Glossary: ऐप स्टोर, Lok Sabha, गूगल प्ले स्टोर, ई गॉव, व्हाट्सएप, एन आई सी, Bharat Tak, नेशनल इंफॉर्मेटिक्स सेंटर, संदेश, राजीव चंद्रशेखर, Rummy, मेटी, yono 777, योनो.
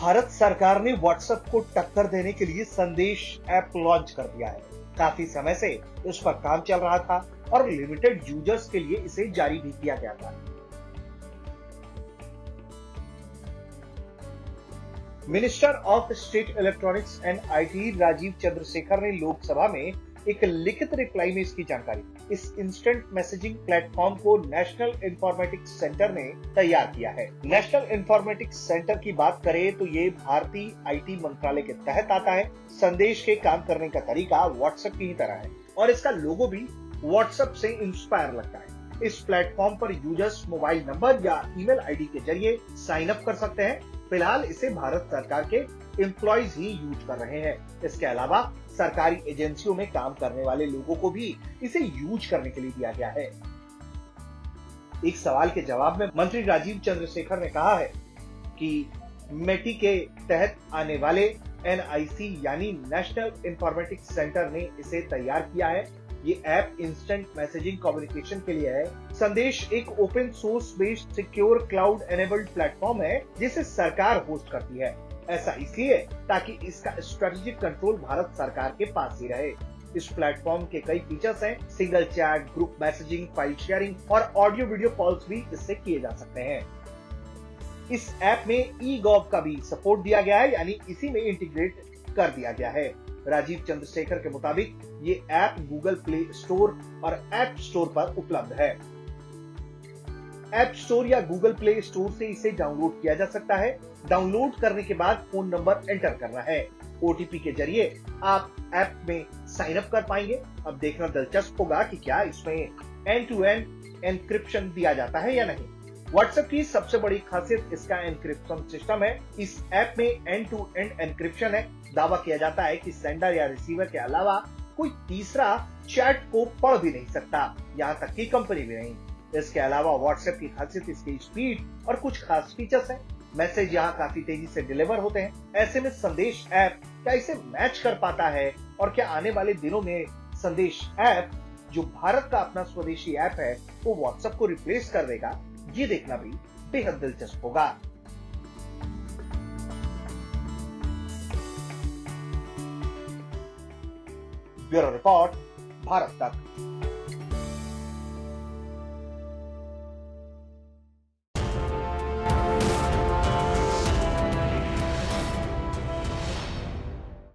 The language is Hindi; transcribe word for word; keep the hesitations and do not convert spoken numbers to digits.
भारत सरकार ने व्हाट्सएप को टक्कर देने के लिए संदेश ऐप लॉन्च कर दिया है। काफी समय से इस पर काम चल रहा था और लिमिटेड यूजर्स के लिए इसे जारी भी किया गया था। Minister of state electronics and IT राजीव चंद्रशेखर ने लोकसभा में एक लिखित रिप्लाई में इसकी जानकारी दी। इस इंस्टेंट मैसेजिंग प्लेटफॉर्म को नेशनल इंफॉर्मेटिक्स सेंटर ने तैयार किया है। नेशनल इंफॉर्मेटिक्स सेंटर की बात करें तो ये भारतीय आईटी मंत्रालय के तहत आता है। संदेश के काम करने का तरीका व्हाट्सएप की ही तरह है और इसका लोगो भी व्हाट्सएप से इंस्पायर लगता है। इस प्लेटफॉर्म पर यूजर्स मोबाइल नंबर या ईमेल आईडी के जरिए साइन अप कर सकते हैं। फिलहाल इसे भारत सरकार के एम्प्लॉइज ही यूज कर रहे हैं। इसके अलावा सरकारी एजेंसियों में काम करने वाले लोगों को भी इसे यूज करने के लिए दिया गया है। एक सवाल के जवाब में मंत्री राजीव चंद्रशेखर ने कहा है कि मेटी के तहत आने वाले एन आई सी यानी नेशनल इंफॉर्मेटिक्स सेंटर ने इसे तैयार किया है। ये ऐप इंस्टेंट मैसेजिंग कम्युनिकेशन के लिए है। संदेश एक open source based secure cloud enabled platform है जिसे सरकार होस्ट करती है। ऐसा इसलिए ताकि इसका स्ट्रेटेजिक कंट्रोल भारत सरकार के पास ही रहे। इस प्लेटफॉर्म के कई फीचर्स हैं। Single chat, group messaging, file sharing और ऑडियो वीडियो कॉल्स भी इससे किए जा सकते हैं। इस ऐप में ई गॉव का भी सपोर्ट दिया गया है, यानी इसी में इंटीग्रेट कर दिया गया है। राजीव चंद्रशेखर के मुताबिक ये ऐप गूगल प्ले स्टोर और ऐप स्टोर पर उपलब्ध है। ऐप स्टोर या गूगल प्ले स्टोर से इसे डाउनलोड किया जा सकता है। डाउनलोड करने के बाद फोन नंबर एंटर करना है। ओ टी पी के जरिए आप ऐप में साइन अप कर पाएंगे। अब देखना दिलचस्प होगा कि क्या इसमें एंड टू एंड एन्क्रिप्शन दिया जाता है या नहीं। व्हाट्सएप की सबसे बड़ी खासियत इसका एन्क्रिप्शन सिस्टम है। इस ऐप में एंड टू एंड एन्क्रिप्शन है। दावा किया जाता है कि सेंडर या रिसीवर के अलावा कोई तीसरा चैट को पढ़ भी नहीं सकता, यहाँ तक कि कंपनी भी नहीं। इसके अलावा व्हाट्सएप की खासियत इसकी स्पीड और कुछ खास फीचर्स हैं। मैसेज यहाँ काफी तेजी से डिलीवर होते हैं। ऐसे में संदेश ऐप क्या इसे मैच कर पाता है और क्या आने वाले दिनों में संदेश ऐप जो भारत का अपना स्वदेशी ऐप है वो व्हाट्सएप को रिप्लेस कर देगा, ये देखना भी बेहद दिलचस्प होगा। ब्यूरो रिपोर्ट, भारत तक।